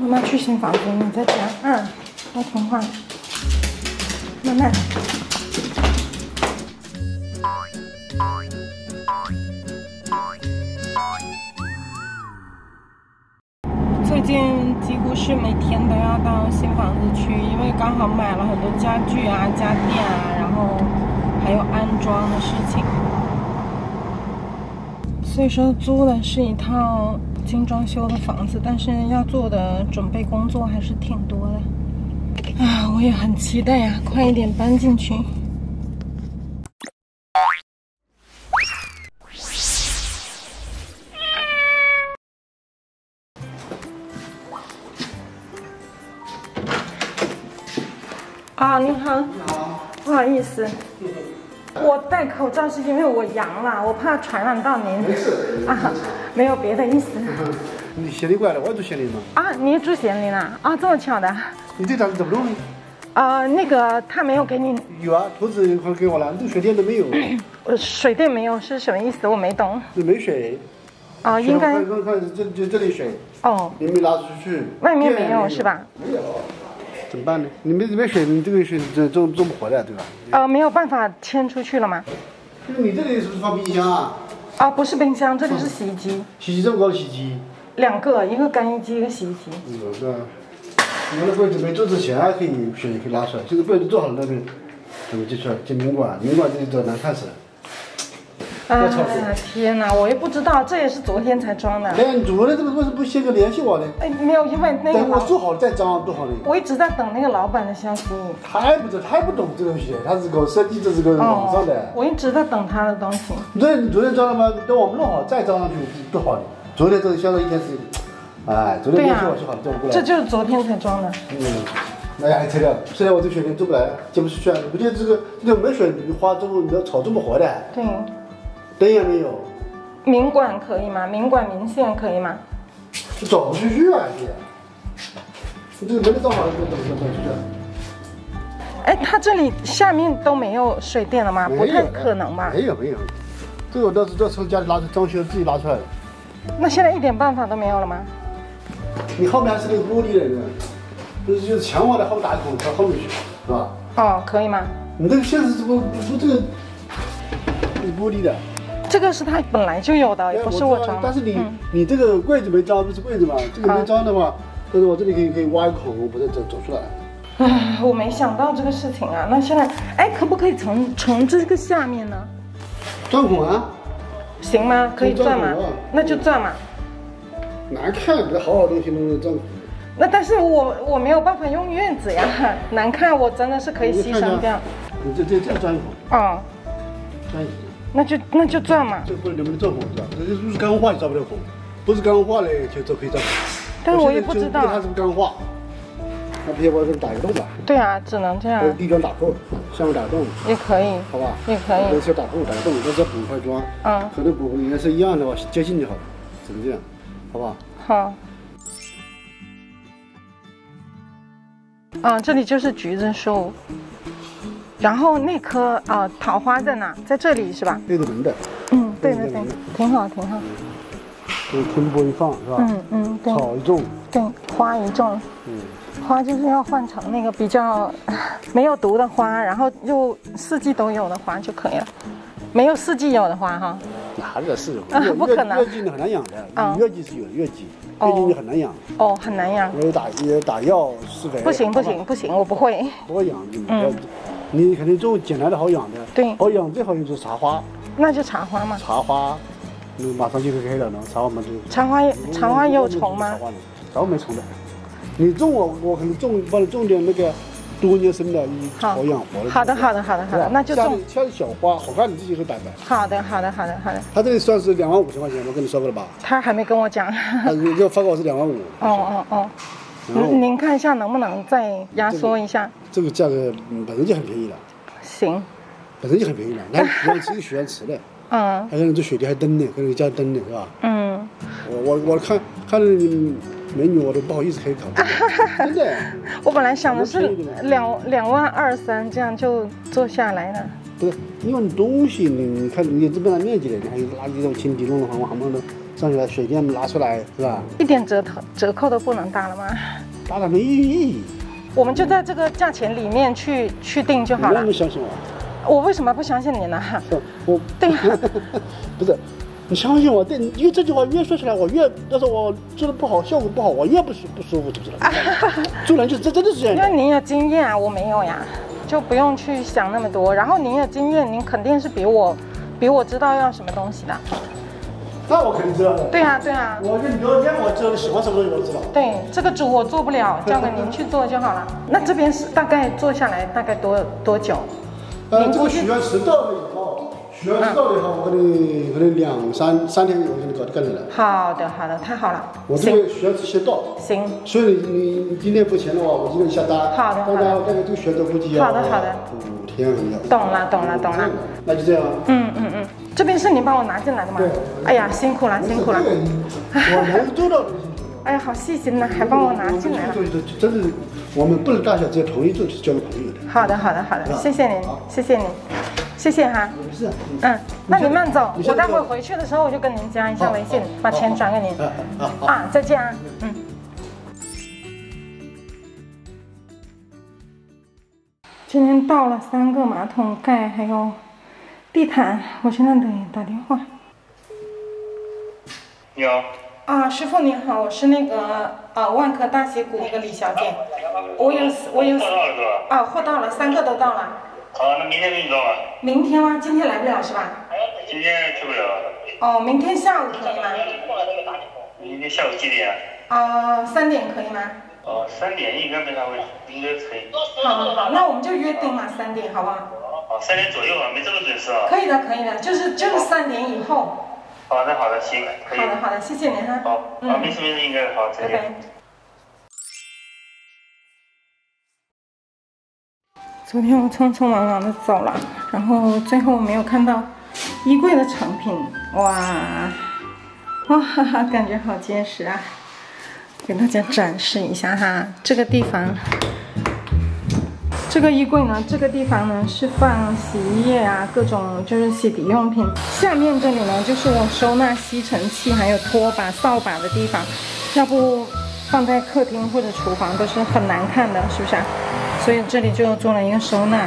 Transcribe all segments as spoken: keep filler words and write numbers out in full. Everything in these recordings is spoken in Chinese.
妈妈去新房子，你在家二，要重换，慢慢。最近几乎是每天都要到新房子去，因为刚好买了很多家具啊、家电啊，然后还有安装的事情。虽说租的是一套 新装修的房子，但是要做的准备工作还是挺多的啊！我也很期待呀、啊，快一点搬进去。啊，你好，你好，不好意思。 我戴口罩是因为我阳了，我怕传染到您。没事啊，没有别的意思。你县里过来的，我住县里嘛。啊，你也住县里呢？啊，这么巧的。你这咋子这么弄呢？啊、呃，那个他没有给你。有啊，兔子一块给我了，你这水电都没有。我水电没有是什么意思？我没懂。你没水。啊、呃，应该。看看看，这这这里水。哦。你没拿出去。外面没有是吧？没有。 怎么办呢？你没没水，你这个水这种种不活的，对吧？呃，没有办法迁出去了吗？就是你这里是不是放冰箱啊？啊，不是冰箱，这里是洗衣机。洗衣这么高的洗衣机？两个，一个干衣机，一个洗衣机。有个，你们那柜子没做之前可以水可以拿出来，这个柜子做好了那边，准备进去进宾馆，宾馆这里多难看死了。啊天哪，我也不知道，这也是昨天才装的。哎，你昨天这个为什么不先给联系我呢？哎，没有，因为那个我做好了再装，做好了。我一直在等那个老板的消息。他还不知道，他还不懂这东西，他是搞设计，这是个网上的、哦。我一直在等他的东西。对，你昨天装了吗？等我们弄好再装上去，做好了。昨天这消了一天时间，哎，昨天联系我就好了，做不过来。这就是昨天才装的。嗯，哎呀，才了，虽然我这水电做不来，接不出去啊。我觉得这个这个没水花这么你要炒这么活的。对。 灯也没有，民管可以吗？民管民线可以吗？这找不出去啊！这，这个门都找好了，怎么怎么去啊？哎，它这里下面都没有水电了吗？不太可能吧？没有没有，这个我倒是这从家里拿出装修自己拿出来的。那现在一点办法都没有了吗？你后面还是那个玻璃的，就是就是墙往的后打孔朝后面去，是吧？哦，可以吗？你这个现在这个不这个，玻璃的。 这个是它本来就有的，也不是我装的。但是你、嗯、你这个柜子没装，不是柜子嘛？这个没装的话，就是我这里可以可以挖一个孔，我不是走走出来。唉，我没想到这个事情啊。那现在，哎，可不可以从从这个下面呢？钻孔啊？行吗？可以钻吗？啊、那就钻嘛。难看，这好好东西弄钻孔。那但是我我没有办法用院子呀，难看我真的是可以牺牲掉。你这这这钻孔。哦。钻孔。 那就那就钻嘛，这不能不能钻孔是吧？那就是钢化就钻不了孔，不是钢化嘞就就可以钻孔。但是我也不知道它是不是钢化，那不行，我给你打一个洞吧。对啊，只能这样。地砖打洞，下面打洞也可以，好吧？也可以。那先打洞，打洞，那再补一块砖。嗯。可能补应该是一样的吧，接近就好了，只能这样，好吧？好。嗯，这里就是橘子树。 然后那棵啊、呃、桃花在哪？在这里是吧？对着门的。嗯，对对对，挺好挺好。就是春播一放是吧？嗯嗯，对。草一种，对，花一种。嗯，花就是要换成那个比较没有毒的花，然后又四季都有的花就可以了。没有四季有的花哈？哪有四季？啊，不可能。月季你很难养的，月季是有的，月季，月季你很难养。哦，很难养。我打也打药施肥。不行不行不行，我不会。不会养就不要。 你肯定种简单的好养的，对，好养最好用就是茶花，那就茶花嘛。茶花，嗯，马上就会开了呢。茶花嘛，就茶花，茶花有虫吗？茶花没虫的。你种我，我可能种帮你种点那个多年生的，好养活的。好的，好的，好的，好的，那就种。像小花，好看你自己会摆摆。好的，好的，好的，好的。他这里算是两万五千块钱，我跟你说过了吧？他还没跟我讲。要发给我是两万五。哦哦哦。 您您看一下能不能再压缩一下？这个价格本身就很便宜了。行，本身就很便宜了。那我自己许愿池的，嗯，还跟你做水电还灯呢，跟你加灯呢，是吧？嗯。我我我看看你美女，我都不好意思开口。真的。我本来想的是两两万二三，这样就做下来了。不是，因为东西你你看你这么大面积的，你还垃圾都清理弄得慌慌忙的，上去水电拿出来是吧？一点折扣折扣都不能打了吗？打了没意义。我们就在这个价钱里面去去定就好了。你能相信我？我为什么不相信你呢？我对呀、啊，不是。 你相信我，对，因为这句话越说出来，我越，要是我做的不好，效果不好，我越不舒不舒服，知不知道？做人就是这真的是这样。因为您有经验啊，我没有呀，就不用去想那么多。然后您有经验，您肯定是比我，比我知道要什么东西的。那我肯定知道的。对啊，对啊。我是牛肉，我知道你喜欢什么东西，我知道。对，这个主我做不了，交给您去做就好了。那这边是大概做下来大概多多久？呃，这个许愿池到了以后。 需要知道的话，我给你可能两三三天，我给你搞干出来。好的，好的，太好了。我这个需要先到。行。所以你你今天付钱的话，我今天下单。好的，好的。那个这个需要估计要。好的，好的。五天左右。懂了，懂了，懂了。那就这样。嗯嗯嗯，这边是你帮我拿进来的吗？对。哎呀，辛苦了，辛苦了。我能做到。哎呀，好细心呐，还帮我拿进来了。真是，我们不能大小只同意做是交个朋友的。好的，好的，好的，谢谢您，谢谢您。 谢谢哈，没事，嗯，那您慢走，我待会回去的时候我就跟您加一下微信，把钱转给您，啊，再见啊，嗯。今天到了三个马桶盖还有地毯，我现在得打电话。你好。啊，师傅你好，我是那个呃万科大溪谷那个李小姐，我有我有啊货到了，三个都到了。 好，那明天给你装吧。明天吗？今天来不了是吧？今天去不了。哦，明天下午可以吗？明天下午几点？啊、呃，三点可以吗？哦，三点应该没啥问题，应该可以。好好好，那我们就约定嘛，三点好不好？哦，三点左右啊，没这么准时啊。可以的，可以的，就是就是三点以后。好的，好的，行，可以。好的，好的，谢谢您哈。好，啊，没事没事，应该好，再见。拜拜。 昨天我匆匆忙忙的走了，然后最后没有看到衣柜的产品，哇哇哈哈，感觉好结实啊！给大家展示一下哈，这个地方，这个衣柜呢，这个地方呢是放洗衣液啊，各种就是洗涤用品。下面这里呢就是我收纳吸尘器还有拖把、扫把的地方，要不放在客厅或者厨房都是很难看的，是不是啊？ 所以这里就做了一个收纳，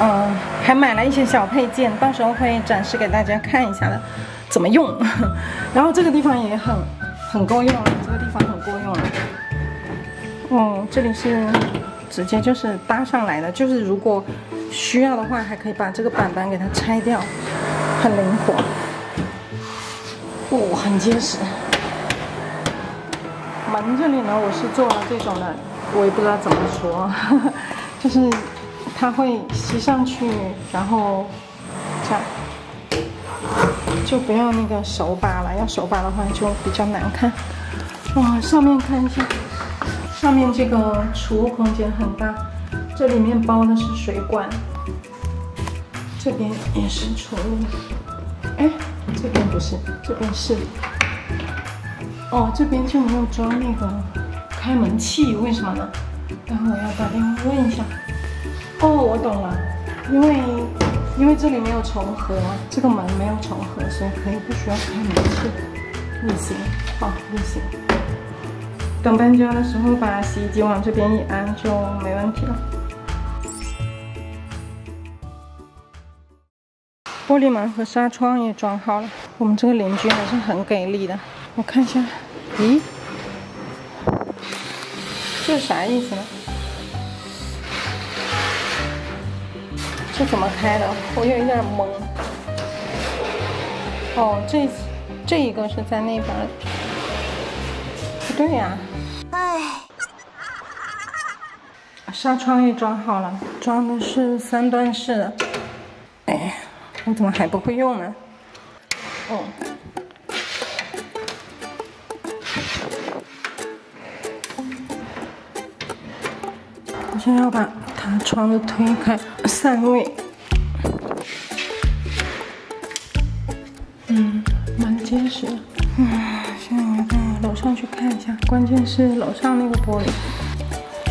嗯，还买了一些小配件，到时候会展示给大家看一下的，怎么用。然后这个地方也很很够用了，这个地方很够用了。哦，这里是直接就是搭上来的，就是如果需要的话，还可以把这个板板给它拆掉，很灵活。哦，很结实。门这里呢，我是做了这种的。 我也不知道怎么说，呵呵就是它会吸上去，然后这样就不要那个手把了。要手把的话就比较难看。哇，上面看一下，上面这个储物空间很大，这里面包的是水管，这边也是储物。哎，这边不是，这边是。哦，这边就没有装那个。 开门器为什么呢？待会我要打电话问一下。哦，我懂了，因为因为这里没有重合，这个门没有重合，所以可以不需要开门器。逆行，好、哦，逆行。等搬家的时候把洗衣机往这边一安就没问题了。玻璃门和纱窗也装好了。我们这个邻居还是很给力的。我看一下，咦？ 这是啥意思呢？这怎么开的？我有一点懵。哦，这这一个是在那边，不对呀、啊。哎，纱窗也装好了，装的是三段式的。哎，我怎么还不会用呢？哦。 先要把它窗子推开，散位。嗯，蛮结实的。嗯，现在我要到楼上去看一下，关键是楼上那个玻璃。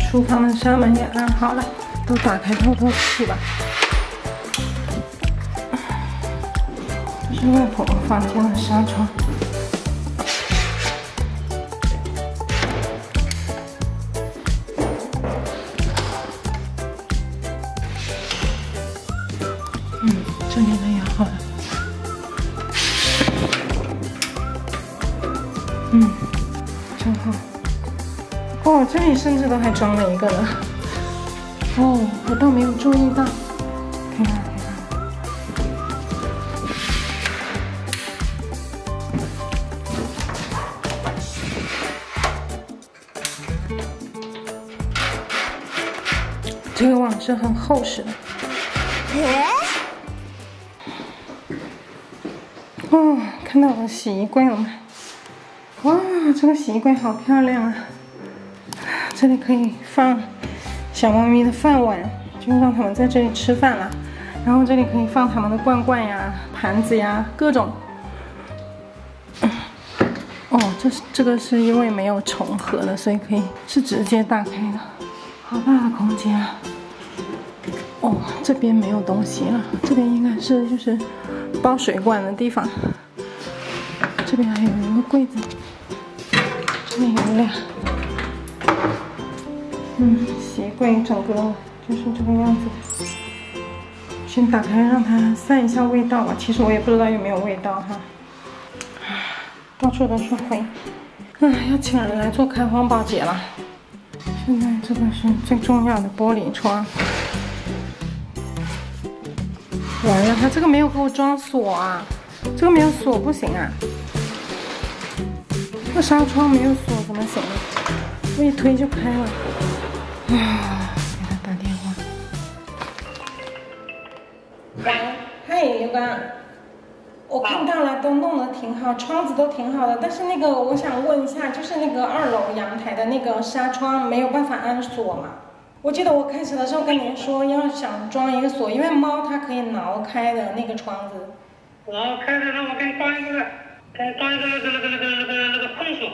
厨房的纱门也安好了，都打开透透气吧。这是外婆房间的纱窗。看看，哦，这里甚至都还装了一个呢。哦，我倒没有注意到。看看，看看，这个网是很厚实的。哦，看到我的洗衣柜了吗？ 哇，这个洗衣柜好漂亮啊！这里可以放小猫咪的饭碗，就让它们在这里吃饭了。然后这里可以放它们的罐罐呀、盘子呀，各种。哦，这是这个是因为没有重合的，所以可以是直接打开的。好大的空间啊！哦，这边没有东西了，这边应该是就是包水管的地方。这边还有一个柜子。 那有俩，嗯，洗衣柜整个就是这个样子。先打开让它散一下味道吧。其实我也不知道有没有味道哈。到处都是灰，唉，要请人来做开荒保洁了。现在这个是最重要的玻璃窗。完了，它这个没有给我装锁啊，这个没有锁不行啊。 这纱窗没有锁怎么行？我一推就开了。啊，给他打电话。喂，嗨，刘刚，我看到了，都弄得挺好，窗子都挺好的。但是那个，我想问一下，就是那个二楼阳台的那个纱窗没有办法安锁嘛？我记得我开始的时候跟您说，要想装一个锁，因为猫它可以挠开的那个窗子。挠开的，让我给你关一个。 嗯，装一个那个那个那个那个那个空锁。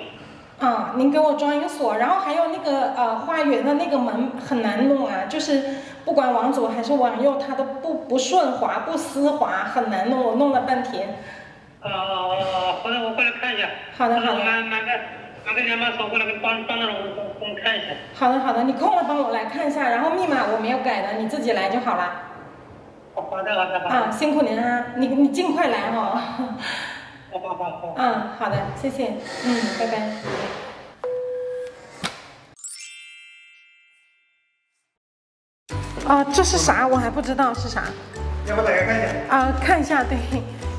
啊，您给我装一个锁，然后还有那个呃花园的那个门很难弄啊，就是不管往左还是往右，它都不不顺滑，不丝滑，很难弄。我弄了半天。呃，回头我过来看一下。好的好的。买买个买个两把锁过来，给帮帮着我我们看一下。好的好的，你空了帮我来看一下，然后密码我没有改的，你自己来就好了。好的好的好的。啊，辛苦您啊，你你尽快来哦。好好好，嗯，好的，谢谢，嗯，拜拜。啊，这是啥？我还不知道是啥。要不打开看一下？啊，看一下，对，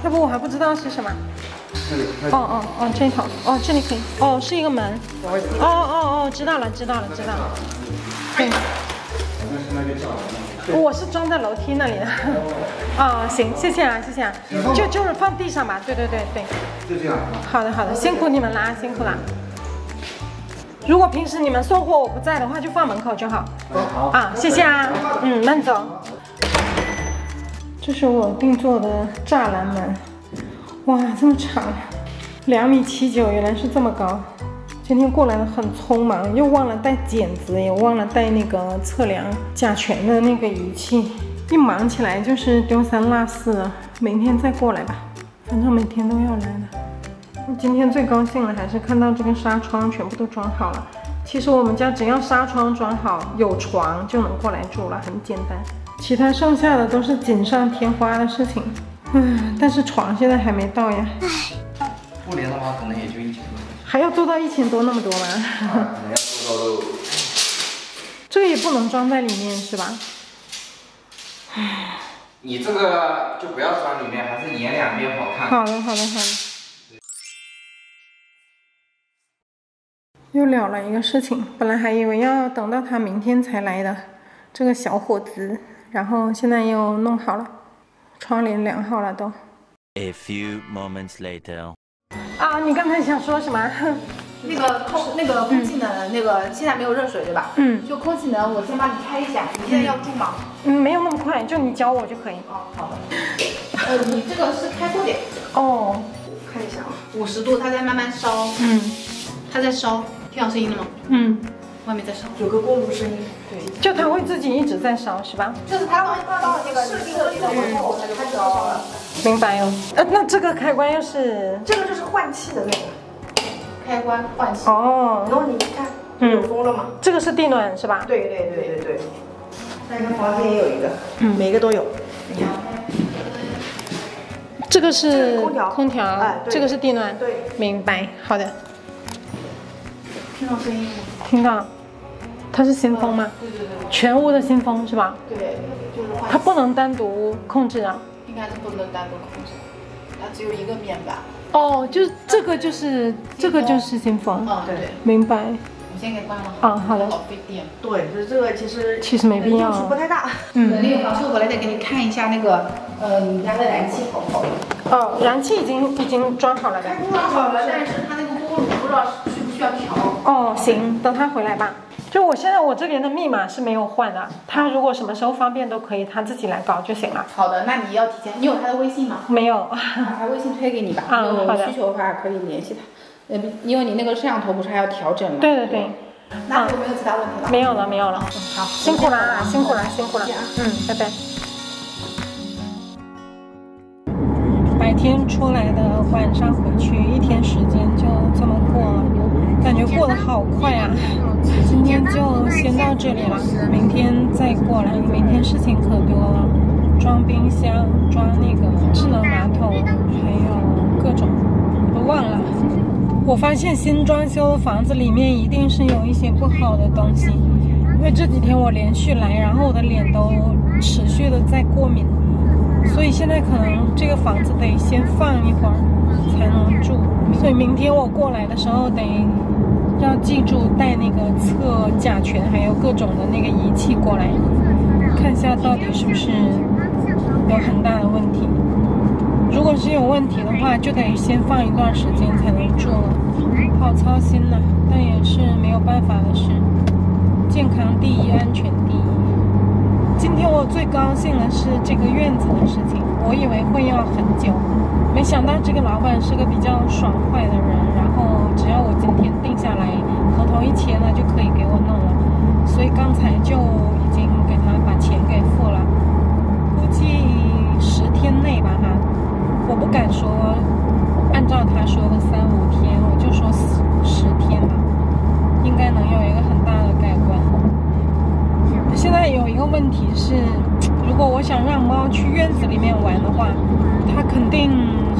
要不我还不知道是什么。哦哦哦，这头，哦，这里可以，哦，是一个门。哦哦哦，知道了，知道了，知道了。对。我是装在楼梯那里的。 哦，行，谢谢啊，谢谢啊，就就是放地上吧，对对对对，就这样。好的好的，辛苦你们啦，辛苦啦。如果平时你们送货我不在的话，就放门口就好。好啊，谢谢啊，嗯，慢走。这是我定做的栅栏门，哇，这么长，两米七九，原来是这么高。今天过来的很匆忙，又忘了带剪子，也忘了带那个测量甲醛的那个仪器。 一忙起来就是丢三落四的，明天再过来吧，反正每天都要来的。我今天最高兴的还是看到这个纱窗全部都装好了。其实我们家只要纱窗装好，有床就能过来住了，很简单。其他剩下的都是锦上添花的事情。嗯，但是床现在还没到呀。唉，不连的话可能也就一千多。还要做到一千多那么多吗？啊，还要做到。这个也不能装在里面是吧？ 唉，你这个就不要装里面，还是沿两边好看。好的，好的，好的。又聊了一个事情，本来还以为要等到他明天才来的，这个小伙子，然后现在又弄好了，窗帘量好了都。A few moments later。啊，你刚才想说什么？那个空那个空气门，嗯、那个现在没有热水对吧？嗯。就空气门，我先帮你开一下。你现在要住吗？嗯，没有那么快，就你教我就可以。哦，好的。呃，你这个是开锅点。哦。看一下啊，五十度，它在慢慢烧。嗯。它在烧，听到声音了吗？嗯。外面在烧，有个锅炉声音。对。就它会自己一直在烧，是吧？就是它会放到那个设定温度后，它就开始烧了。明白哦。呃，那这个开关又是？这个就是换气的那个。 开关换气哦，然后你看，嗯，有风了嘛？这个是地暖是吧？对对对对对。那你看房间也有一个，嗯，每个都有。你看，这个是空调，空调，哎，这个是地暖，对，明白，好的。听到声音吗？听到了。它是新风吗？对对对。全屋的新风是吧？对，就是换。它不能单独控制啊。应该是不能单独控制，它只有一个面板。哦，就是这个就是这个就是新风。啊，对，明白。我先给关了。啊，好的。老费电。对，就是这个其实其实没必要。用处不太大。嗯。那个房叔回来再给你看一下那个，呃，你家的燃气好不好？哦，燃气已经已经装好了呗。装好了，但是它那个锅炉不知道需不需要调。哦，行，等他回来吧。 就我现在我这边的密码是没有换的，他如果什么时候方便都可以他自己来搞就行了。好的，那你要提前，你有他的微信吗？没有，把他微信推给你吧。啊、嗯，有需求的话可以联系他。嗯，因为你那个摄像头不是还要调整吗？对对对。那有没有其他问题了？没有了，没有了。好，辛苦啦，辛苦啦，辛苦啦。嗯，拜拜。白天出来的，晚上回去，一天时间就这么过。 感觉过得好快啊！今天就先到这里了，明天再过来。明天事情可多了，装冰箱、装那个智能马桶，还有各种，都忘了。我发现新装修房子里面一定是有一些不好的东西，因为这几天我连续来，然后我的脸都持续的在过敏，所以现在可能这个房子得先放一会儿。 才能住，所以明天我过来的时候得要记住带那个测甲醛还有各种的那个仪器过来，看一下到底是不是有很大的问题。如果是有问题的话，就得先放一段时间才能住了，好操心呐、啊，但也是没有办法的事。健康第一，安全第一。今天我最高兴的是这个院子的事情，我以为会要很久。 没想到这个老板是个比较爽快的人，然后只要我今天定下来，合同一签了就可以给我弄了，所以刚才就已经给他把钱给付了，估计十天内吧哈，我不敢说按照他说的三五天，我就说十十天吧，应该能有一个很大的改观。现在有一个问题是，如果我想让猫去院子里面玩的话。 它肯定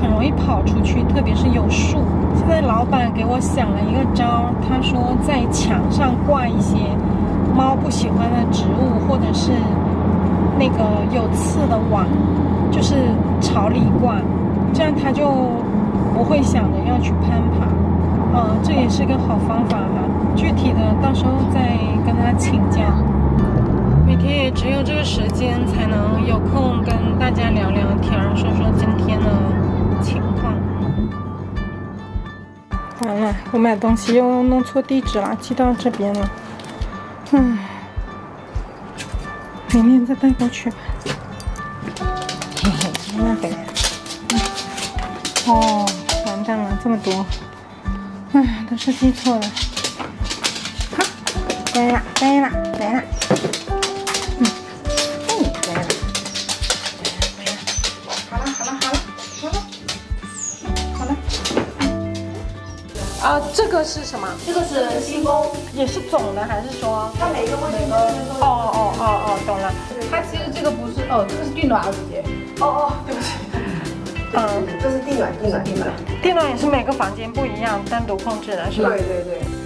很容易跑出去，特别是有树。现在老板给我想了一个招，他说在墙上挂一些猫不喜欢的植物，或者是那个有刺的网，就是朝里挂，这样它就不会想着要去攀爬。嗯，这也是个好方法哈、啊。具体的到时候再跟他请教。每天也只有这个时间才能有空跟大家聊聊天，说说今天的情况。完了，我买东西又弄错地址了，寄到这边了。嗯，明天再带过去吧。嘿嘿，那得。哦，完蛋了，这么多。哎，都是寄错了。好，来啦，来啦，来啦。 啊，这个是什么？这个是新风，也是总的还是说？它每个每个哦哦哦哦，懂了。它其实这个不是哦，这个是地暖二十节。哦哦，对不起。嗯，这是地暖，地暖，地暖。地暖也是每个房间不一样，单独控制的是吧？对对对。